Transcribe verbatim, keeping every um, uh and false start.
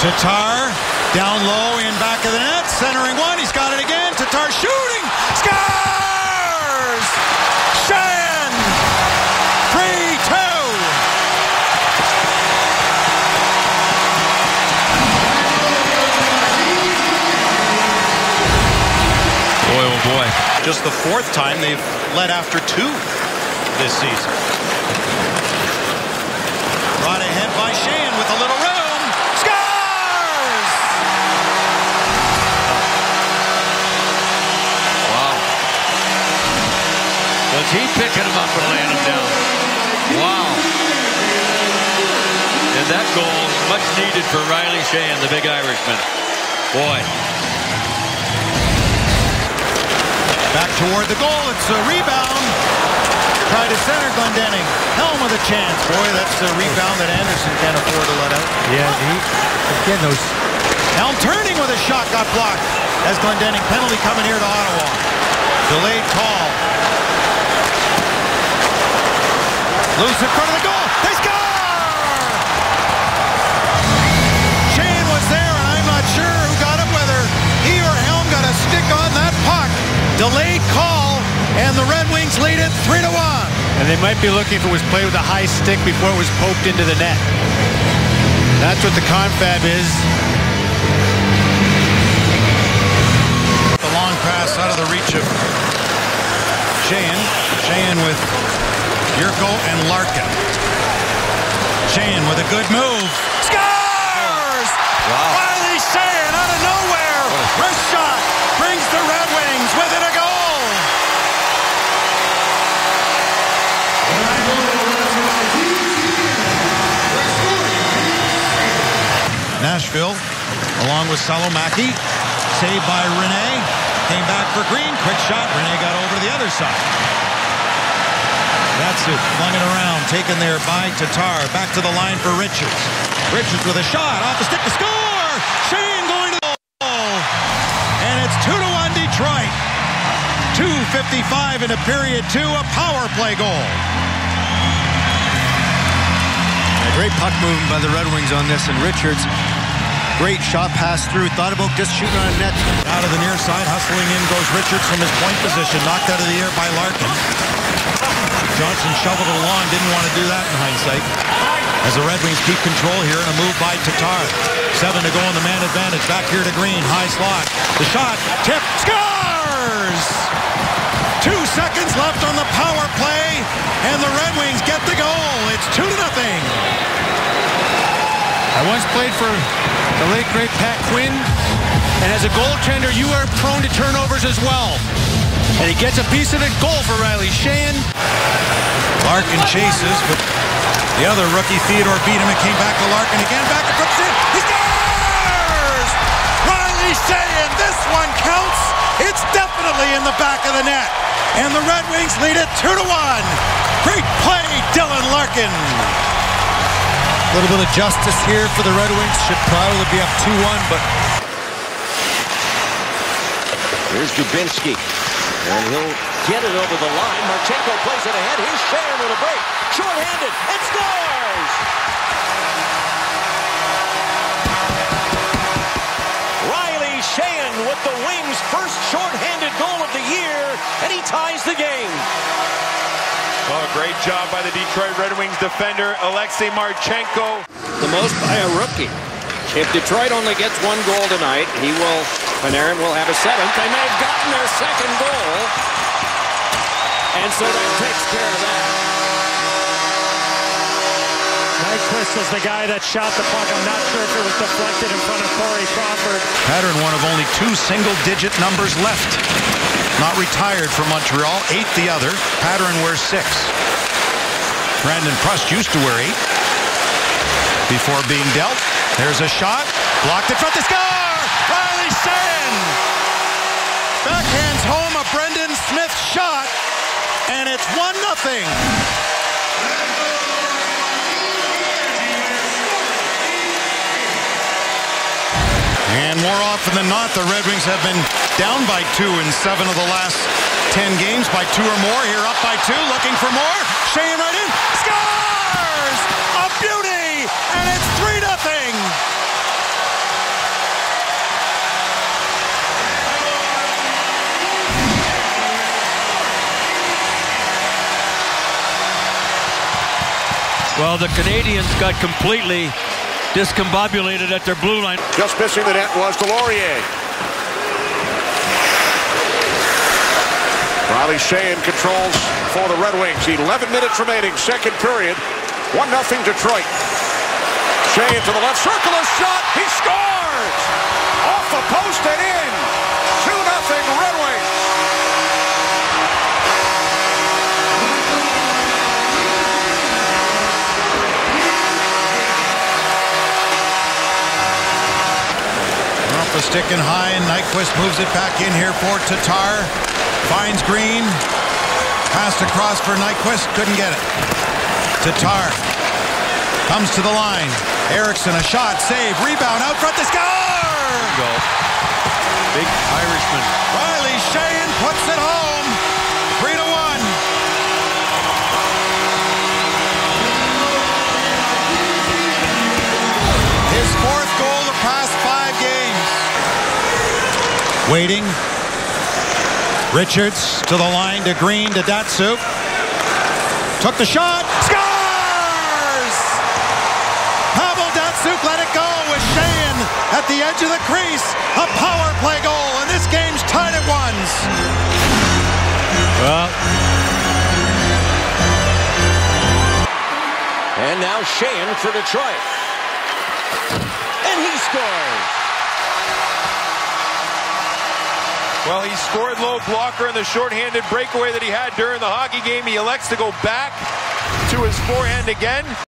Tatar down low in back of the net, centering one. He's got it again. Tatar shooting. Scores! Sheahan! three two. Boy, oh boy. Just the fourth time they've led after two this season. Brought ahead by Sheahan with a little room. Scores! Wow. Was he picking him up and laying him down? Wow. And that goal much needed for Riley Sheahan, the big Irishman. Boy. Back toward the goal. It's a rebound. Try to center Glendenning. Helm with a chance. Boy, that's a rebound that Anderson can't afford to let out. Yeah, he, again, those... Helm turning with a shot, got blocked. As Glendenning, penalty coming here to Ottawa. Delayed call. Loose in front of the goal. They score! Sheahan was there, and I'm not sure who got it, whether he or Helm got a stick on that puck. Delayed call, and the Red Wings lead it three to one. And they might be looking if it was played with a high stick before it was poked into the net. That's what the confab is. The long pass out of the reach of Sheahan. Sheahan with Jurco and Larkin. Sheahan with a good move. Scores! Wow. Riley Sheahan out of nowhere. First shot brings the Red Wings within a goal. Nashville, along with Salomaki, saved by Rinne, came back for Green, quick shot, Rinne got over to the other side. Datsyuk flung it around, taken there by Tatar, back to the line for Richards. Richards with a shot, off the stick to score! Sheahan going to the goal! And it's two to one Detroit. two fifty-five into period two, a power play goal. Great puck movement by the Red Wings on this, and Richards, great shot pass through, thought about just shooting on a net. Out of the near side, hustling in goes Richards from his point position, knocked out of the air by Larkin. Johnson shoveled it along, didn't want to do that in hindsight. As the Red Wings keep control here, and a move by Tatar. Seven to go on the man advantage, back here to Green, high slot. The shot, tip, scores! Two seconds left on the power play, and the Red Wings get the goal. It's two to nothing. I once played for the late, great Pat Quinn, and as a goaltender, you are prone to turnovers as well. And he gets a piece of it. Goal for Riley Sheahan. Larkin chases, but the other rookie, Theodore, beat him and came back to Larkin again. Back to Prust. He scores! Riley Sheahan, this one counts. It's definitely in the back of the net. And the Red Wings lead it two to one. Great play, Dylan Larkin. A little bit of justice here for the Red Wings. Should probably be up two one, but... Here's Dubinsky. And he'll get it over the line. Marchenko plays it ahead. Here's Sheahan with a break. Short-handed and scores! Riley Sheahan with the Wings' first short-handed goal of the year. And he ties the game. Well, a great job by the Detroit Red Wings defender, Alexei Marchenko. The most by a rookie. If Detroit only gets one goal tonight, he will, Panarin will have a seventh. They may have gotten their second goal. And so that takes care of that. Nyquist is the guy that shot the puck. I'm not sure if it was deflected in front of Corey Crawford. Pattern one of only two single-digit numbers left. Not retired for Montreal, eight the other. Panarin wears six. Brandon Prust used to wear eight before being dealt. There's a shot. Blocked in front. The score! Riley Sheahan! Backhands home a Brendan Smith shot, and it's one nothing. And more often than not, the Red Wings have been down by two in seven of the last ten games, by two or more. Here up by two, looking for more. Sheahan right in. Scores! A beauty! And it's three nothing. Well, the Canadians got completely discombobulated at their blue line. Just missing the net was Delorier. Riley Sheahan controls for the Red Wings. eleven minutes remaining, second period. one nothing Detroit. Sheahan to the left circle, a shot, he scores! Off the post and in! two nothing Red Wings! Off the stick and high, and Nyquist moves it back in here for Tatar. Finds Green. Passed across for Nyquist, couldn't get it. Tatar comes to the line. Eriksson, a shot, save, rebound, out front, they score! Go. Big Irishman. Riley Sheahan puts it home. Three to one. His fourth goal the past five games. Waiting. Richards to the line, to Green, to Datsyuk. Took the shot, scores! Pavel Datsyuk let it go with Sheahan at the edge of the crease. A power play goal, and this game's tied at ones. Well. And now Sheahan for Detroit. And he scores! Well, he scored low blocker in the shorthanded breakaway that he had during the hockey game. He elects to go back to his forehand again.